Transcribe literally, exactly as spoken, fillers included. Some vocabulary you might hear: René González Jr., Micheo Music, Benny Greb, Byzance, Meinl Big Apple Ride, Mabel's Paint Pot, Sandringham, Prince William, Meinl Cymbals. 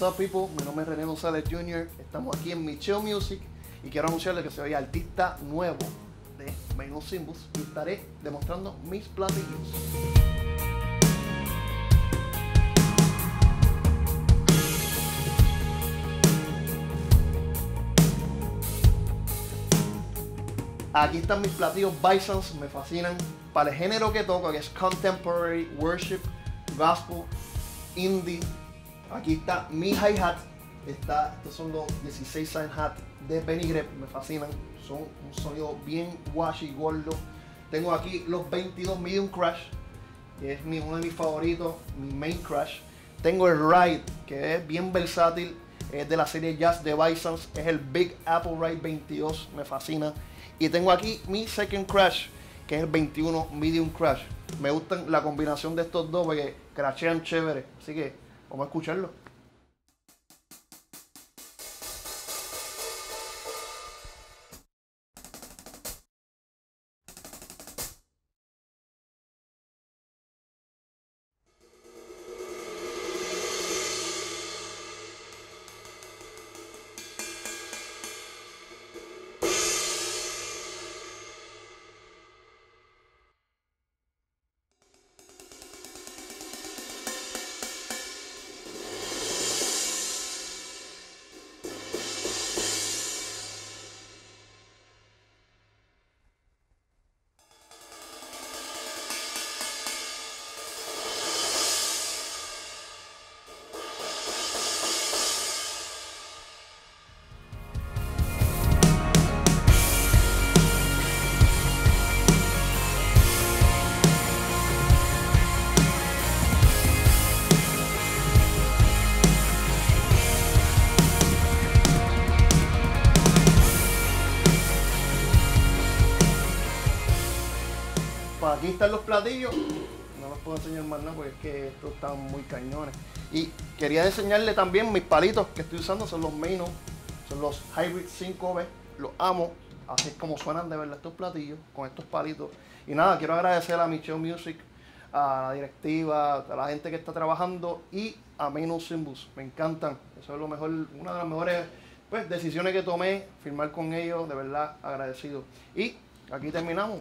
What's up, people? Mi nombre es René González junior Estamos aquí en Micheo Music y quiero anunciarles que soy artista nuevo de Meinl Cymbals y estaré demostrando mis platillos. Aquí están mis platillos Byzance, me fascinan. Para el género que toco, que es Contemporary, Worship, Gospel, Indie. Aquí está mi hi-hat. Está, estos son los dieciséis hi hat de Benny Greb, me fascinan. Son un sonido bien washy, gordo. Tengo aquí los veintidós medium crash, que es mi, uno de mis favoritos, mi main crash. Tengo el Ride, que es bien versátil, es de la serie Jazz de Byzance, es el Big Apple Ride veintidós, me fascina. Y tengo aquí mi second crash, que es el veintiuno medium crash. Me gustan la combinación de estos dos porque crashean chévere, así que vamos a escucharlo. Aquí están los platillos, no los puedo enseñar más nada porque es que estos están muy cañones. Y quería enseñarle también mis palitos que estoy usando, son los Meinl, son los Hybrid cinco B, los amo, así es como suenan de verdad estos platillos, con estos palitos. Y nada, quiero agradecer a Micheo Music, a la directiva, a la gente que está trabajando y a Meinl Cymbals, me encantan, eso es lo mejor, una de las mejores pues, decisiones que tomé, firmar con ellos, de verdad agradecido. Y aquí terminamos.